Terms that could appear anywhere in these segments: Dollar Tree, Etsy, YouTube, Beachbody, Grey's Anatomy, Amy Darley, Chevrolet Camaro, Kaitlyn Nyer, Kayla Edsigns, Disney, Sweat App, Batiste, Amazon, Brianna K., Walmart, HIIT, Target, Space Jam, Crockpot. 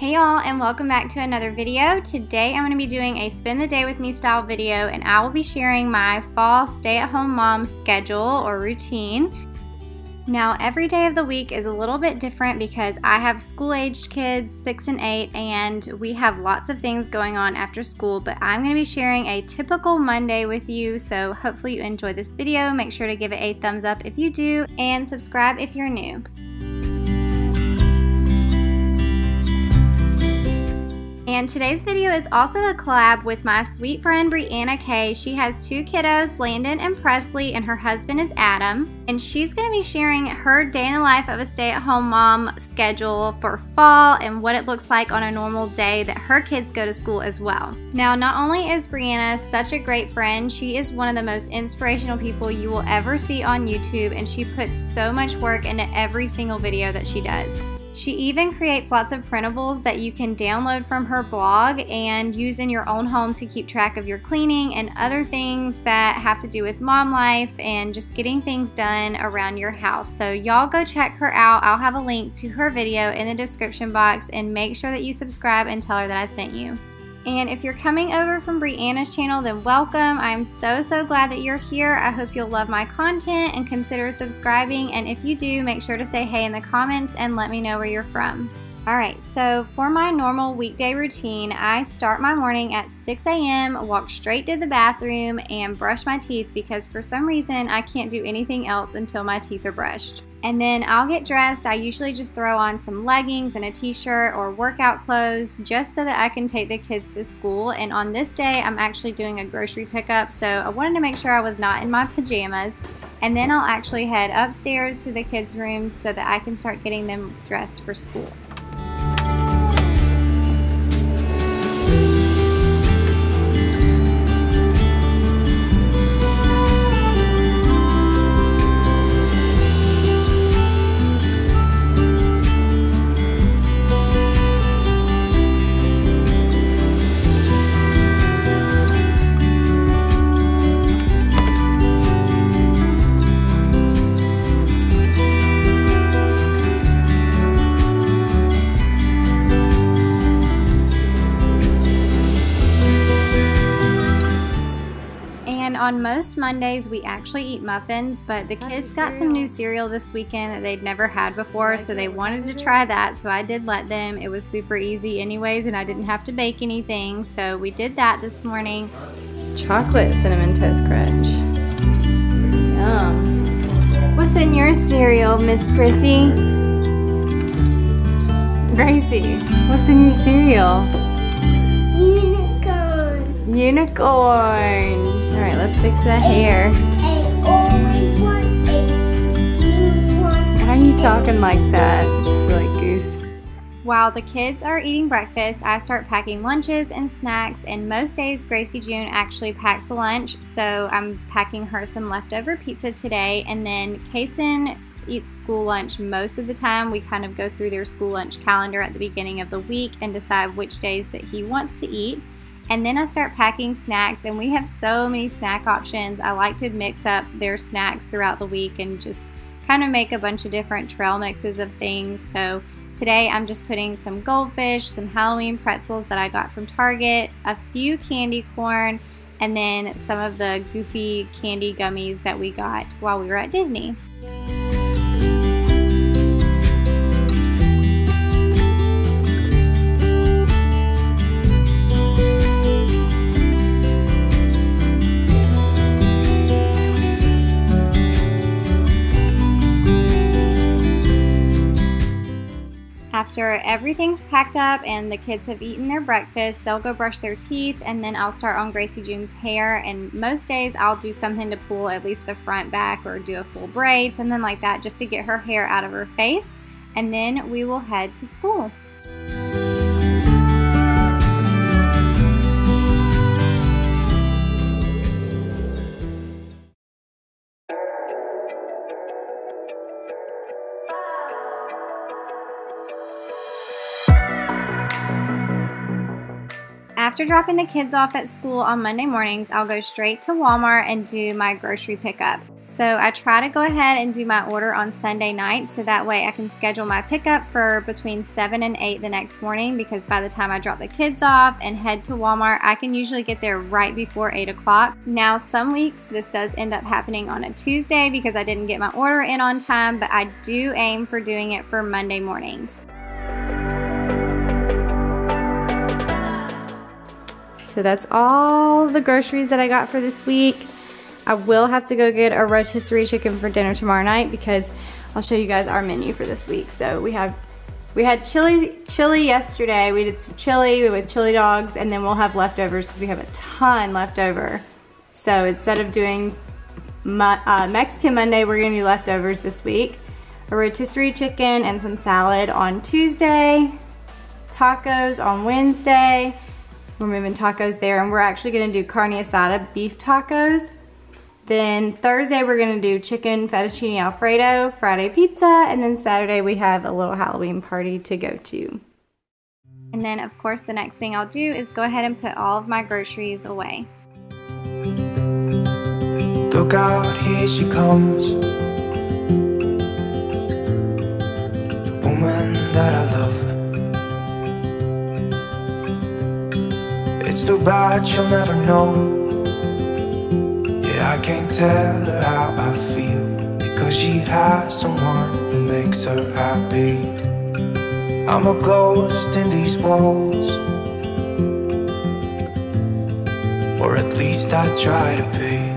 Hey y'all, and welcome back to another video. Today I'm going to be doing a spend the day with me style video, and I will be sharing my fall stay-at-home mom schedule or routine. Now every day of the week is a little bit different because I have school-aged kids, 6 and 8, and we have lots of things going on after school, but I'm going to be sharing a typical Monday with you, so hopefully you enjoy this video. Make sure to give it a thumbs up if you do, and subscribe if you're new. And today's video is also a collab with my sweet friend Brianna K. She has 2 kiddos, Landon and Presley, and her husband is Adam. And she's going to be sharing her day in the life of a stay-at-home mom schedule for fall and what it looks like on a normal day that her kids go to school as well. Now, not only is Brianna such a great friend, she is one of the most inspirational people you will ever see on YouTube, and she puts so much work into every single video that she does. She even creates lots of printables that you can download from her blog and use in your own home to keep track of your cleaning and other things that have to do with mom life and just getting things done around your house. So y'all go check her out. I'll have a link to her video in the description box, and make sure that you subscribe and tell her that I sent you. And if you're coming over from Brianna's channel, then welcome. I'm so glad that you're here. I hope you'll love my content and consider subscribing. And if you do, make sure to say hey in the comments and let me know where you're from. Alright, so for my normal weekday routine, I start my morning at 6 a.m., walk straight to the bathroom, and brush my teeth because for some reason I can't do anything else until my teeth are brushed. And then I'll get dressed. I usually just throw on some leggings and a t-shirt or workout clothes just so that I can take the kids to school. And on this day, I'm actually doing a grocery pickup, so I wanted to make sure I was not in my pajamas. And then I'll actually head upstairs to the kids' rooms so that I can start getting them dressed for school. On most Mondays, we actually eat muffins, but the kids got some new cereal this weekend that they'd never had before, so they wanted to try that, so I did let them. It was super easy anyways, and I didn't have to bake anything, so we did that this morning. Chocolate Cinnamon Toast Crunch. Yum. What's in your cereal, Miss Prissy? Gracie, what's in your cereal? Unicorn. Unicorn. Alright, let's fix that hair. Why are you talking like that, silly goose? While the kids are eating breakfast, I start packing lunches and snacks, and most days Gracie June actually packs a lunch, so I'm packing her some leftover pizza today, and then Kaysen eats school lunch most of the time. We kind of go through their school lunch calendar at the beginning of the week and decide which days that he wants to eat. And then I start packing snacks, and we have so many snack options. I like to mix up their snacks throughout the week and just kind of make a bunch of different trail mixes of things. So today I'm just putting some goldfish, some Halloween pretzels that I got from Target, a few candy corn, and then some of the goofy candy gummies that we got while we were at Disney. After everything's packed up and the kids have eaten their breakfast, they'll go brush their teeth, and then I'll start on Gracie June's hair, and most days I'll do something to pull at least the front back or do a full braid, something like that, just to get her hair out of her face, and then we will head to school. after dropping the kids off at school on Monday mornings, I'll go straight to Walmart and do my grocery pickup. So I try to go ahead and do my order on Sunday night so that way I can schedule my pickup for between 7 and 8 the next morning, because by the time I drop the kids off and head to Walmart, I can usually get there right before 8 o'clock. Now some weeks this does end up happening on a Tuesday because I didn't get my order in on time, but I do aim for doing it for Monday mornings. So that's all the groceries that I got for this week. I will have to go get a rotisserie chicken for dinner tomorrow night because I'll show you guys our menu for this week. So we had chili yesterday. We did some chili with chili dogs, and then we'll have leftovers because we have a ton left over. So instead of doing Mexican Monday, we're gonna do leftovers this week. A rotisserie chicken and some salad on Tuesday, tacos on Wednesday. We're moving tacos there, and we're actually gonna do carne asada, beef tacos. Then Thursday we're gonna do chicken fettuccine alfredo, Friday pizza, and then Saturday we have a little Halloween party to go to. And then of course the next thing I'll do is go ahead and put all of my groceries away. Look out, here she comes, the woman that I love. It's too bad she'll never know. I can't tell her how I feel, because she has someone who makes her happy. I'm a ghost in these walls, or at least I try to be.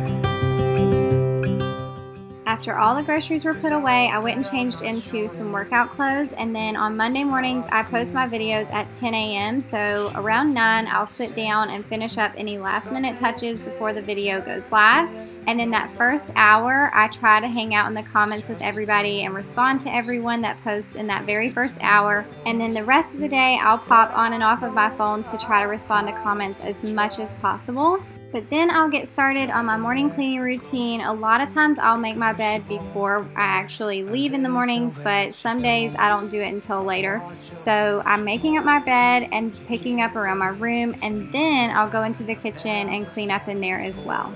After all the groceries were put away, I went and changed into some workout clothes, and then on Monday mornings I post my videos at 10 a.m. so around 9 I'll sit down and finish up any last minute touches before the video goes live. And then that first hour I try to hang out in the comments with everybody and respond to everyone that posts in that very first hour. And then the rest of the day I'll pop on and off of my phone to try to respond to comments as much as possible. But then I'll get started on my morning cleaning routine. A lot of times I'll make my bed before I actually leave in the mornings, but some days I don't do it until later. So I'm making up my bed and picking up around my room, and then I'll go into the kitchen and clean up in there as well.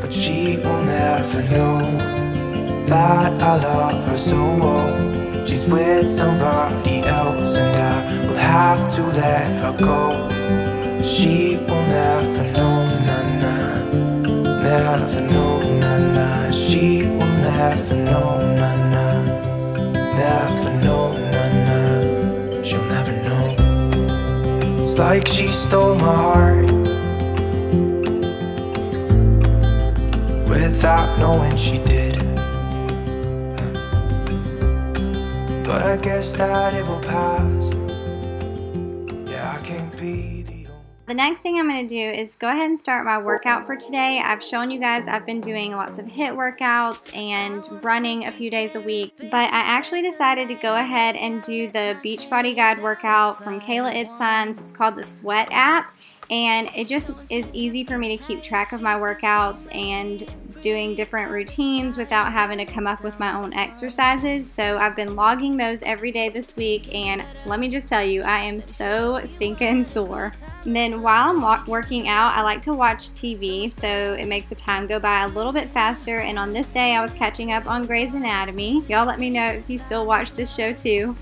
But she will never know that I love her so well. She's with somebody else and I will have to let her go. She will never know, na-na. Never know, na-na. She will never know, na-na. Never know, na-na. She'll never know. It's like she stole my heart without knowing she did. But I guess that it will pass. Yeah, I can't be the only. The next thing I'm going to do is go ahead and start my workout for today. I've shown you guys I've been doing lots of HIIT workouts and running a few days a week, but I actually decided to go ahead and do the Beachbody guide workout from Kayla Edsigns. It's called the Sweat App, and it just is easy for me to keep track of my workouts and doing different routines without having to come up with my own exercises. So I've been logging those every day this week, and let me just tell you, I am so stinking sore. And then while I'm working out, I like to watch TV, so it makes the time go by a little bit faster. And on this day I was catching up on Grey's Anatomy. Y'all let me know if you still watch this show too.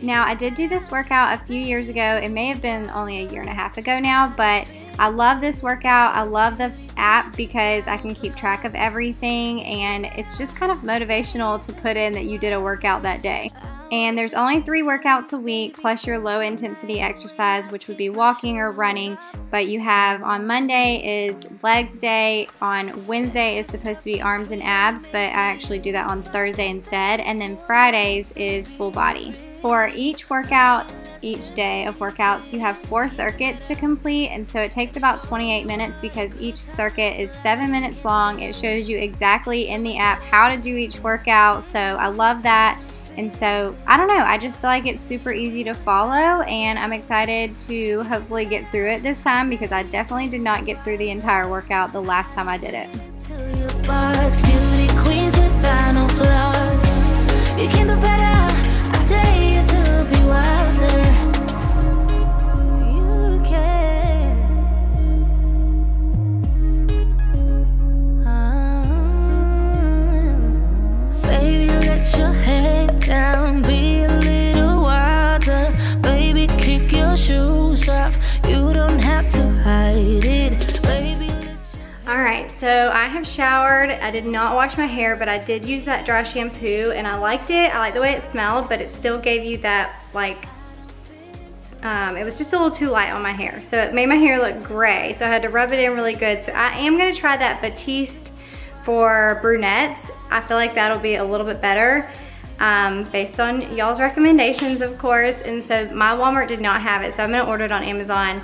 Now, I did do this workout a few years ago. It may have been only a year and a half ago now, but I love this workout. I love the app because I can keep track of everything, and it's just kind of motivational to put in that you did a workout that day. And there's only 3 workouts a week, plus your low intensity exercise, which would be walking or running. But you have, on Monday is legs day, on Wednesday is supposed to be arms and abs, but I actually do that on Thursday instead, and then Fridays is full body. For each workout, each day of workouts, you have 4 circuits to complete, and so it takes about 28 minutes because each circuit is 7 minutes long. It shows you exactly in the app how to do each workout, so I love that. And so, I don't know, I just feel like it's super easy to follow, and I'm excited to hopefully get through it this time because I definitely did not get through the entire workout the last time I did it. You can I have showered. I did not wash my hair, but I did use that dry shampoo and I liked it. I liked the way it smelled, but it still gave you that, like, it was just a little too light on my hair. So it made my hair look gray. So I had to rub it in really good. So I am gonna try that Batiste for brunettes. I feel like that'll be a little bit better. Based on y'all's recommendations, of course. And so my Walmart did not have it, so I'm gonna order it on Amazon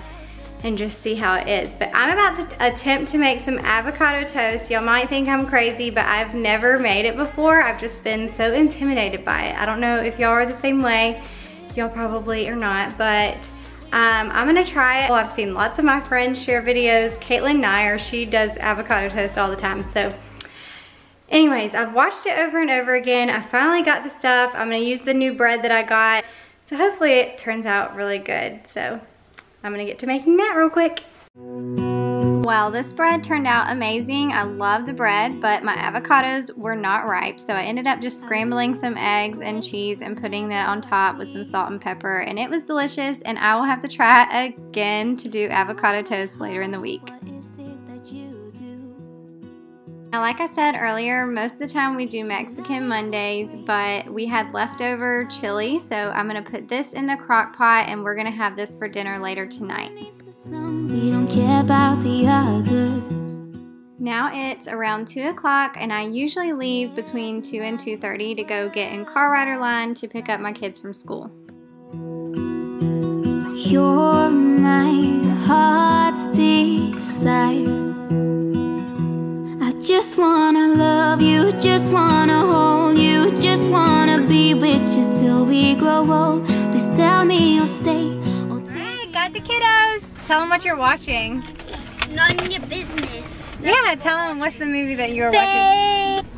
and just see how it is. But I'm about to attempt to make some avocado toast. Y'all might think I'm crazy, but I've never made it before. I've just been so intimidated by it. I don't know if y'all are the same way. Y'all probably are not, but I'm gonna try it. Well, I've seen lots of my friends share videos. Kaitlyn Nyer, she does avocado toast all the time, so. Anyways, I've watched it over and over again. I finally got the stuff. I'm gonna use the new bread that I got. So hopefully it turns out really good. So I'm gonna get to making that real quick. Well, this bread turned out amazing. I love the bread, but my avocados were not ripe. So I ended up just scrambling some eggs and cheese and putting that on top with some salt and pepper. And it was delicious, and I will have to try again to do avocado toast later in the week. Now, like I said earlier, most of the time we do Mexican Mondays, but we had leftover chili, so I'm going to put this in the crock pot, and we're going to have this for dinner later tonight. We don't care about the others. Now it's around 2 o'clock, and I usually leave between 2 and 2:30 to go get in car rider line to pick up my kids from school. You're my heart's desire. Just wanna love you, just wanna hold you, just wanna be with you till we grow old. Please tell me you'll stay. All right, got the kiddos. Tell them what you're watching. None of your business. Yeah, tell them what's the movie that you were watching.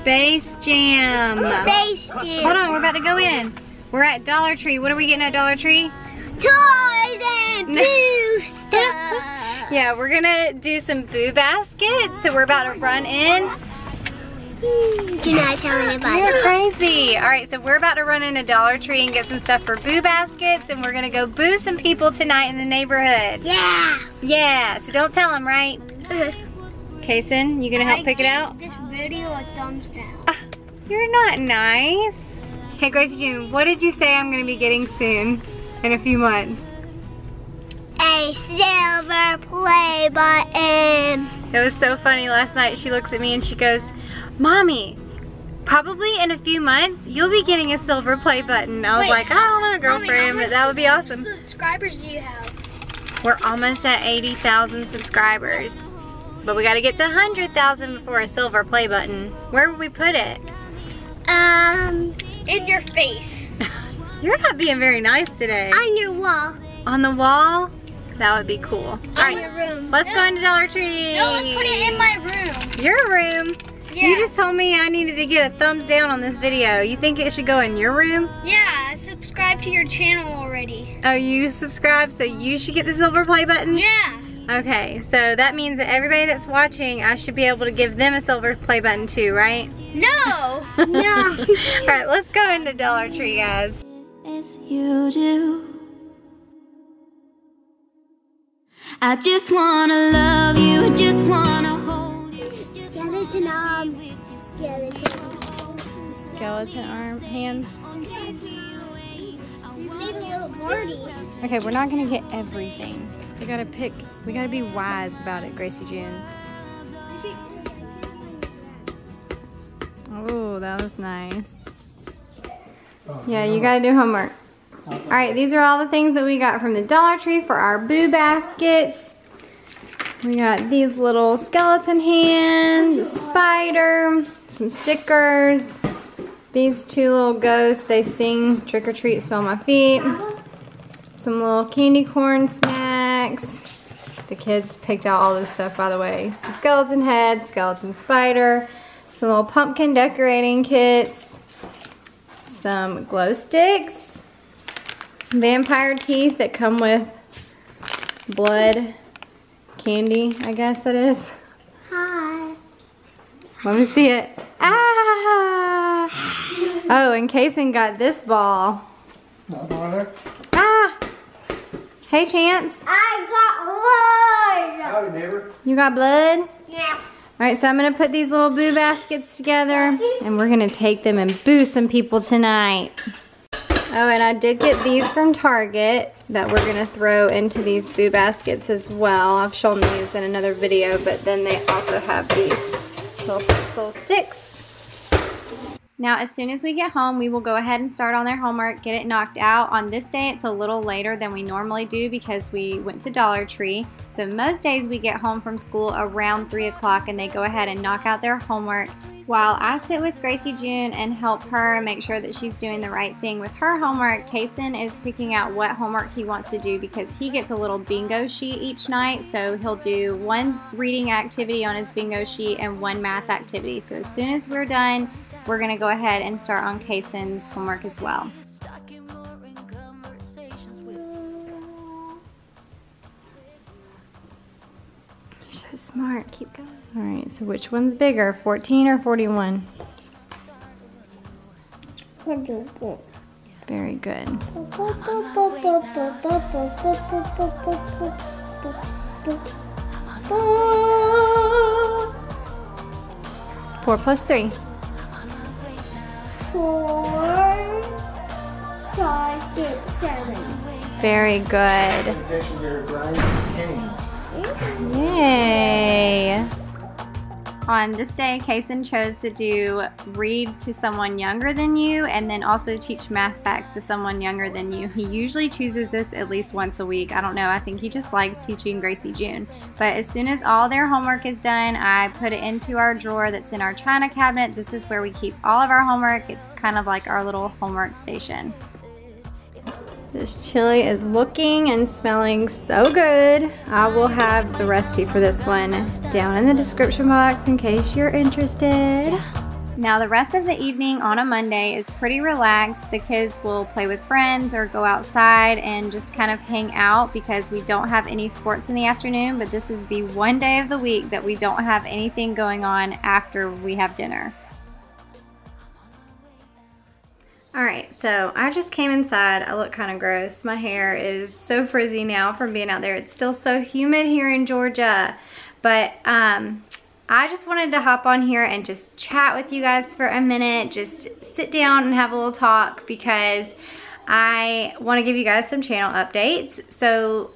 Space Jam. Space Jam. Hold on, we're about to go in. We're at Dollar Tree. What are we getting at Dollar Tree? Toys and boo stuff. Yeah, we're gonna do some boo baskets, so we're about to run in. Do not tell anybody. You're crazy. All right, so we're about to run into Dollar Tree and get some stuff for boo baskets, and we're gonna go boo some people tonight in the neighborhood. Yeah. Yeah, so don't tell them, right? Kaysen, you gonna help pick it out? This video a thumbs down. You're not nice. Hey, Gracie June, what did you say I'm gonna be getting soon in a few months? A silver play button. It was so funny last night. She looks at me and she goes, "Mommy, probably in a few months you'll be getting a silver play button." I was like, "I don't want a girlfriend, but that would be awesome." How many subscribers do you have? We're almost at 80,000 subscribers, but we got to get to 100,000 before a silver play button. Where would we put it? In your face. You're not being very nice today. On your wall. On the wall. That would be cool. All right, let's go into Dollar Tree. No, let's put it in my room. Your room? Yeah. You just told me I needed to get a thumbs down on this video. You think it should go in your room? Yeah, I subscribed to your channel already. Oh, you subscribed, so you should get the silver play button? Yeah. Okay, so that means that everybody that's watching, I should be able to give them a silver play button too, right? No. No. All right, let's go into Dollar Tree, guys. Yes, you do. I just wanna love you, just wanna hold you. Skeleton arm, skeleton arm. Skeleton arm, hands. Okay, we're not gonna get everything. We gotta pick, we gotta be wise about it, Gracie June. Oh, that was nice. Yeah, you gotta do homework. All right, these are all the things that we got from the Dollar Tree for our boo baskets. We got these little skeleton hands, a spider, some stickers, these two little ghosts, they sing trick or treat, smell my feet, some little candy corn snacks. The kids picked out all this stuff, by the way. The skeleton head, skeleton spider, some little pumpkin decorating kits, some glow sticks, vampire teeth that come with blood candy, I guess that is. Hi. Let me see it. Ah! Oh, and Kaysen got this ball. Another one there? Ah! Hey, Chance. I got blood. Howdy, neighbor. You got blood? Yeah. Alright, so I'm going to put these little boo baskets together and we're going to take them and boo some people tonight. Oh, and I did get these from Target that we're going to throw into these boo baskets as well. I've shown these in another video, but then they also have these little pretzel sticks. Now, as soon as we get home, we will go ahead and start on their homework, get it knocked out. On this day, it's a little later than we normally do because we went to Dollar Tree. So most days we get home from school around 3 o'clock and they go ahead and knock out their homework while I sit with Gracie June and help her make sure that she's doing the right thing with her homework. Kaysen is picking out what homework he wants to do because he gets a little bingo sheet each night. So he'll do one reading activity on his bingo sheet and one math activity. So as soon as we're done, we're gonna go ahead and start on Kaysen's homework as well. Smart, keep going. All right, so which one's bigger, 14 or 41? 41. Very good. Four plus three. 4, 5, 6, 7. Very good. Yay! On this day, Kaysen chose to do read to someone younger than you and then also teach math facts to someone younger than you. He usually chooses this at least once a week. I don't know, I think he just likes teaching Gracie June. But as soon as all their homework is done, I put it into our drawer that's in our china cabinet. This is where we keep all of our homework. It's kind of like our little homework station. This chili is looking and smelling so good. I will have the recipe for this one down in the description box in case you're interested. Now the rest of the evening on a Monday is pretty relaxed. The kids will play with friends or go outside and just kind of hang out because we don't have any sports in the afternoon, but this is the one day of the week that we don't have anything going on after we have dinner. Alright, so I just came inside. I look kind of gross. My hair is so frizzy now from being out there. It's still so humid here in Georgia. But I just wanted to hop on here and just chat with you guys for a minute. Just sit down and have a little talk because I want to give you guys some channel updates. So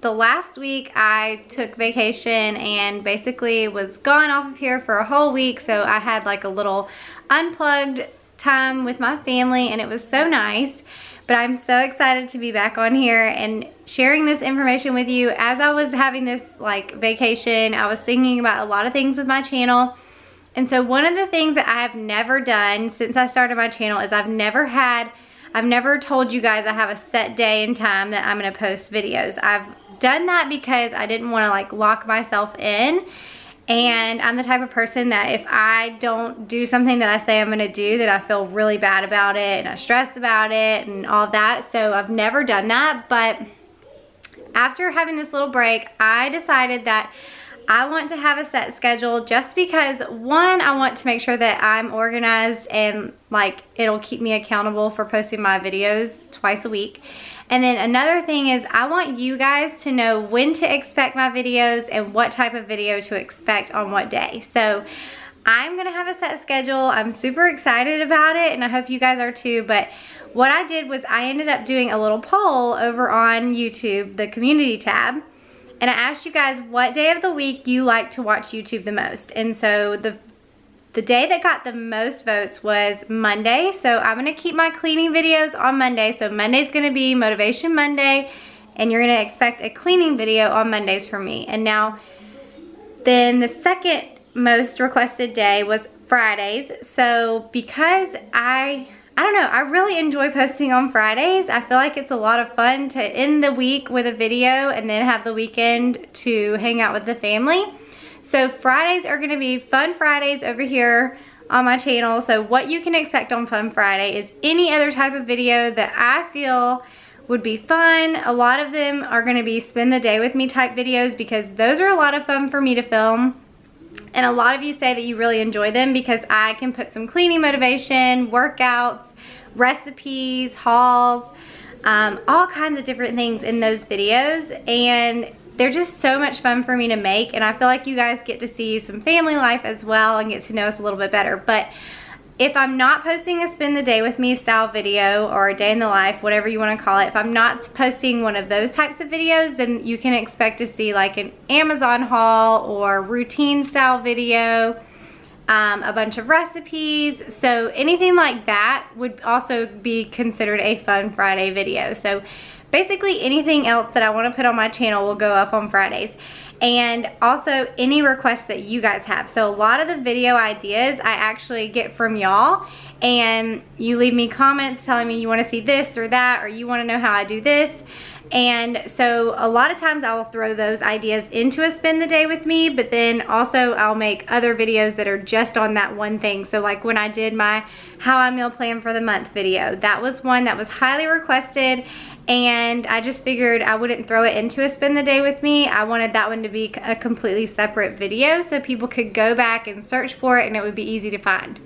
the last week I took vacation and basically was gone off of here for a whole week. So I had like a little unplugged time with my family and it was so nice, but I'm so excited to be back on here and sharing this information with you. As I was having this like vacation, I was thinking about a lot of things with my channel, and so one of the things that I have never done since I started my channel is I've never told you guys I have a set day and time that I'm going to post videos. I've done that because I didn't want to like lock myself in. And I'm the type of person that if I don't do something that I say I'm gonna do, that I feel really bad about it and I stress about it and all that. So I've never done that. But after having this little break, I decided that I want to have a set schedule just because, one, I want to make sure that I'm organized and like it'll keep me accountable for posting my videos twice a week. And then another thing is I want you guys to know when to expect my videos and what type of video to expect on what day. So I'm gonna have a set schedule. I'm super excited about it and I hope you guys are too. But what I did was I ended up doing a little poll over on YouTube, the community tab, and I asked you guys what day of the week you like to watch YouTube the most. And so the day that got the most votes was Monday, so I'm gonna keep my cleaning videos on Monday. So Monday's gonna be Motivation Monday, and you're gonna expect a cleaning video on Mondays from me. And now, then the second most requested day was Fridays. So because I don't know, I really enjoy posting on Fridays. I feel like it's a lot of fun to end the week with a video and then have the weekend to hang out with the family. So Fridays are gonna be Fun Fridays over here on my channel. So what you can expect on Fun Friday is any other type of video that I feel would be fun. A lot of them are gonna be spend the day with me type videos because those are a lot of fun for me to film. And a lot of you say that you really enjoy them because I can put some cleaning motivation, workouts, recipes, hauls, all kinds of different things in those videos. And They're just so much fun for me to make, and I feel like you guys get to see some family life as well and get to know us a little bit better. But if I'm not posting a spend the day with me style video or a day in the life, whatever you want to call it, if I'm not posting one of those types of videos, then you can expect to see like an Amazon haul or routine style video, a bunch of recipes. So anything like that would also be considered a Fun Friday video. So basically anything else that I want to put on my channel will go up on Fridays. And also any requests that you guys have. So a lot of the video ideas I actually get from y'all, and you leave me comments telling me you want to see this or that, or you want to know how I do this. And so a lot of times I will throw those ideas into a spend the day with me, but then also I'll make other videos that are just on that one thing. So like when I did my how I meal plan for the month video, that was one that was highly requested, and I just figured I wouldn't throw it into a spend the day with me. I wanted that one to be a completely separate video so people could go back and search for it and it would be easy to find.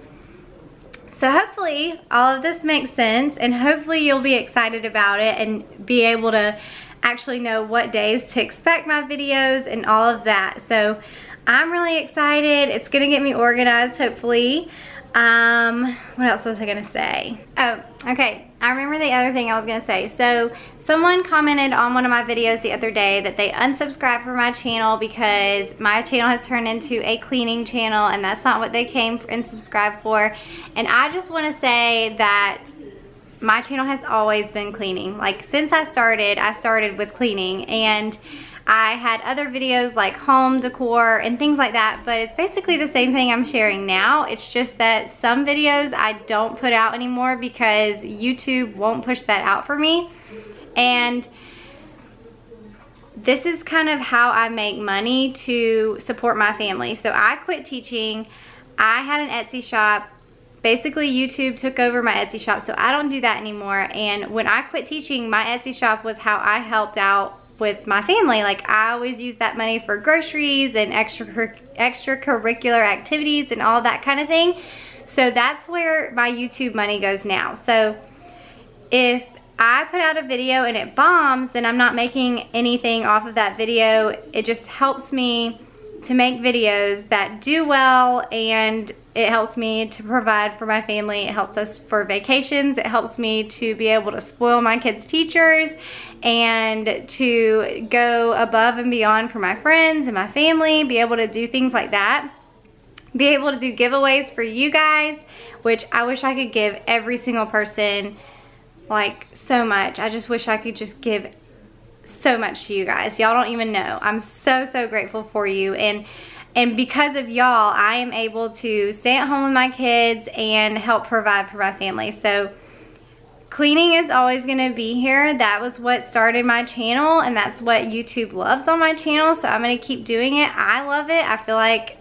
So hopefully all of this makes sense, and hopefully you'll be excited about it and be able to actually know what days to expect my videos and all of that. So I'm really excited. It's gonna get me organized, hopefully. What else was I gonna say? Oh, okay, I remember the other thing I was gonna say. So someone commented on one of my videos the other day that they unsubscribed from my channel because my channel has turned into a cleaning channel, and that's not what they came and subscribed for. And I just want to say that my channel has always been cleaning. Like since I started with cleaning, and I had other videos like home decor and things like that, but it's basically the same thing I'm sharing now. It's just that some videos I don't put out anymore because YouTube won't push that out for me. And this is kind of how I make money to support my family. So I quit teaching. I had an Etsy shop. Basically, YouTube took over my Etsy shop, so I don't do that anymore. And when I quit teaching, my Etsy shop was how I helped out with my family. Like I always use that money for groceries and extracurricular activities and all that kind of thing. So that's where my YouTube money goes now. So if I put out a video and it bombs, then I'm not making anything off of that video. It just helps me to make videos that do well, and it helps me to provide for my family. It helps us for vacations. It helps me to be able to spoil my kids' teachers and to go above and beyond for my friends and my family, be able to do things like that, be able to do giveaways for you guys, which I wish I could give every single person like so much. I just wish I could just give so much to you guys. Y'all don't even know. I'm so grateful for you, and because of y'all, I am able to stay at home with my kids and help provide for my family. So cleaning is always going to be here. That was what started my channel, and that's what YouTube loves on my channel, so I'm going to keep doing it. I love it. I feel like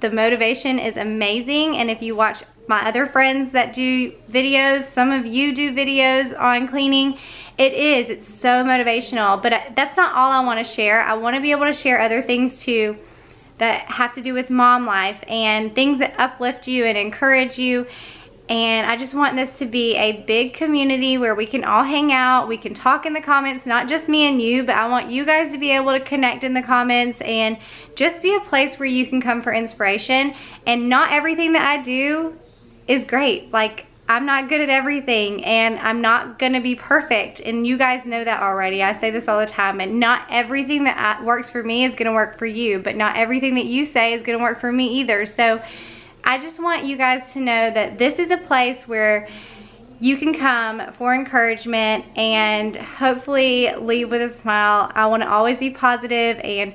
the motivation is amazing, and if you watch my other friends that do videos, some of you do videos on cleaning, it's so motivational. But that's not all I want to share. I want to be able to share other things too that have to do with mom life and things that uplift you and encourage you. And I just want this to be a big community where we can all hang out, we can talk in the comments, not just me and you, but I want you guys to be able to connect in the comments and just be a place where you can come for inspiration. And not everything that I do is great. Like I'm not good at everything, and I'm not gonna be perfect, and you guys know that already. I say this all the time, and not everything that works for me is gonna work for you, but not everything that you say is gonna work for me either. So I just want you guys to know that this is a place where you can come for encouragement and hopefully leave with a smile. I want to always be positive, and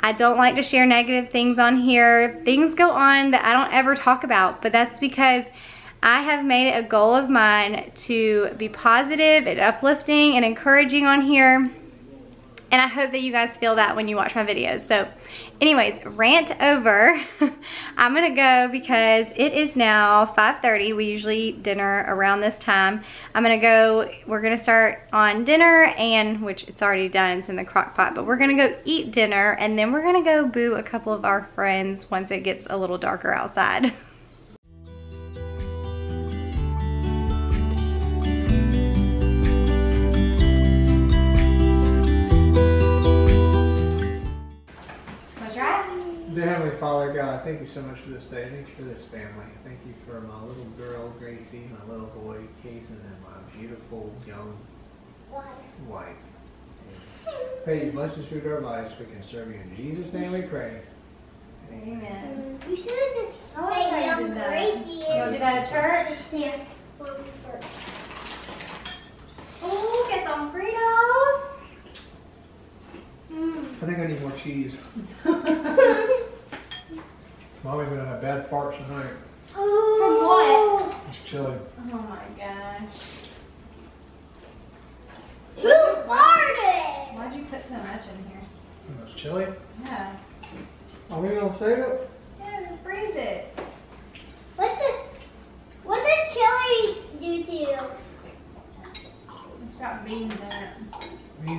I don't like to share negative things on here. Things go on that I don't ever talk about, but that's because I have made it a goal of mine to be positive and uplifting and encouraging on here. And I hope that you guys feel that when you watch my videos. So anyways, rant over. I'm gonna go because it is now 5:30. We usually eat dinner around this time. I'm gonna go, we're gonna start on dinner, and which it's already done, it's in the crock pot, but we're gonna go eat dinner, and then we're gonna go boo a couple of our friends once it gets a little darker outside. God, thank you so much for this day. Thank you for this family. Thank you for my little girl, Gracie, my little boy, Casey, and my beautiful young wife. Pray your blessings through our lives. We can serve you in Jesus' name. We pray. Amen. You should just say young Gracie. You want to do that at church? Yeah. Oh, get some Fritos. I think I need more cheese. Mommy's gonna have bad farts tonight. Oh. From what? It's chilly. Oh my gosh. Who farted? Why'd you put so much in here? It's chilly? Yeah. Are we gonna save it? Yeah, just freeze it. What does chili do to you? It's got beans in it.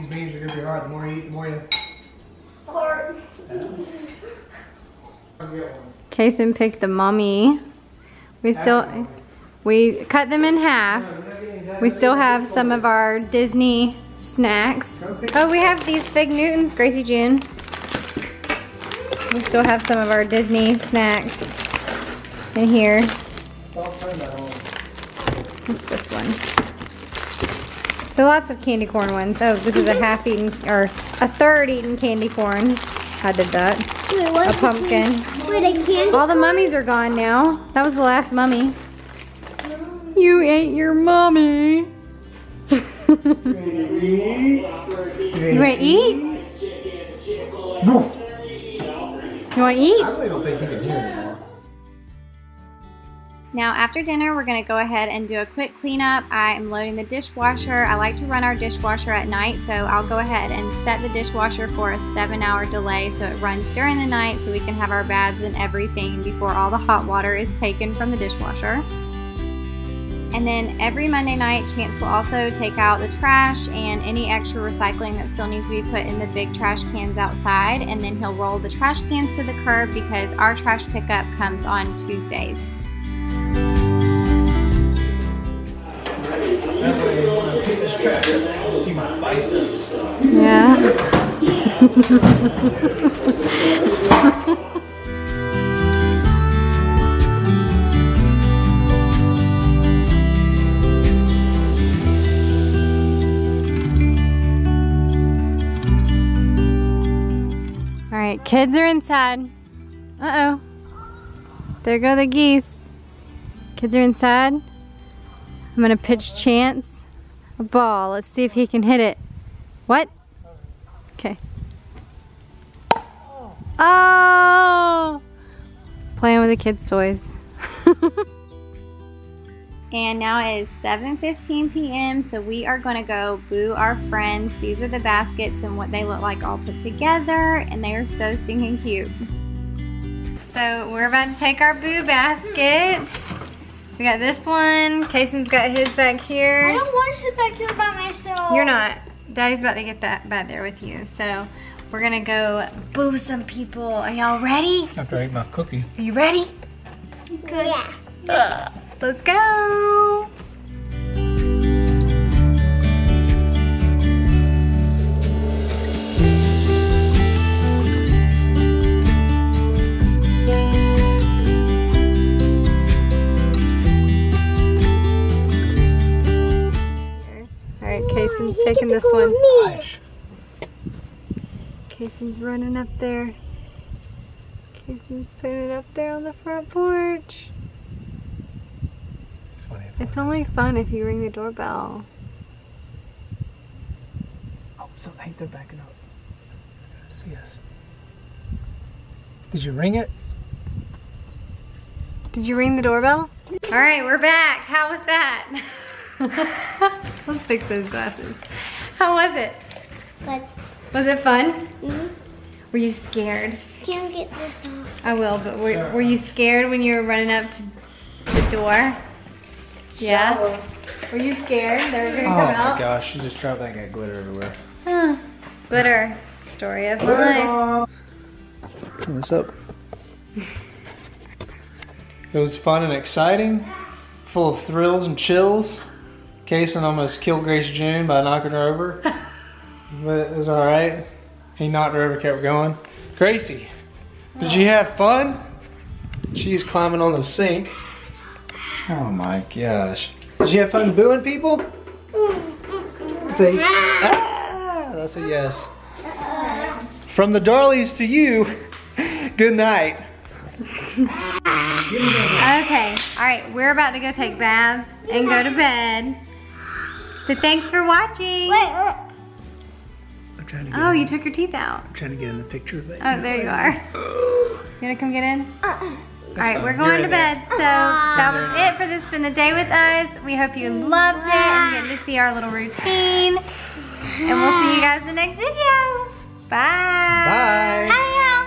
Beans are gonna be hard. The more you eat, the more you. Fart. Kaysen picked the mummy. We cut them in half. We still have some of our Disney snacks. Oh, we have these Fig Newtons, Gracie June. We still have some of our Disney snacks in here. What's this one? So lots of candy corn ones. Oh, this is a half-eaten, or a third-eaten candy corn. I did that. Wait, a pumpkin. All the mummies are gone now. That was the last mummy. You ate your mummy. You wanna eat? No. You wanna eat? I really don't think he can hear anymore. Now after dinner, we're gonna go ahead and do a quick cleanup. I am loading the dishwasher. I like to run our dishwasher at night, so I'll go ahead and set the dishwasher for a 7-hour delay so it runs during the night so we can have our baths and everything before all the hot water is taken from the dishwasher. And then every Monday night, Chance will also take out the trash and any extra recycling that still needs to be put in the big trash cans outside, and then he'll roll the trash cans to the curb because our trash pickup comes on Tuesdays. Yeah. Alright, kids are inside. Uh-oh. There go the geese. Kids are inside. I'm gonna pitch Chance a ball. Let's see if he can hit it. What? Okay. Oh! Playing with the kids' toys. And now it is 7:15 p.m. so we are gonna go boo our friends. These are the baskets and what they look like all put together, and they are so stinking cute. So we're about to take our boo baskets. We got this one. Kaysen's got his back here. I don't want to sit back here by myself. You're not. Daddy's about to get that back there with you. So we're gonna go boo some people. Are y'all ready? I have to eat my cookie. Are you ready? Good. Yeah. Let's go! Alright, Kaysen's taking this one. Kaysen's running up there. Kaysen's putting it up there on the front porch. It's only fun if you ring the doorbell. Oh, so I think they're backing up. They're gonna see us. Did you ring it? Did you ring the doorbell? All right, we're back. How was that? Let's fix those glasses. How was it? Good. Was it fun? Mm-hmm. Were you scared? Can't get this off. I will, but were you scared when you were running up to the door? Yeah? Were you scared they were going to come out? Oh my gosh, she just dropped that guy glitter everywhere. Huh. Glitter. Story of my life. Turn this up. It was fun and exciting, full of thrills and chills. Kaysen almost killed Grace June by knocking her over, but it was alright. He knocked her over, kept going. Gracie, did you have fun? She's climbing on the sink. Oh my gosh. Did you have fun booing people? Say, ah! That's a yes. From the Darlies to you, good night. Okay, all right, we're about to go take baths and go to bed. So thanks for watching. I'm trying to get you took your teeth out. I'm trying to get in the picture of it. Oh, there you are. You want to come get in? All right, we're going to bed. So that was it for this Spend the Day with Us. We hope you loved it and get to see our little routine. And we'll see you guys in the next video. Bye. Bye.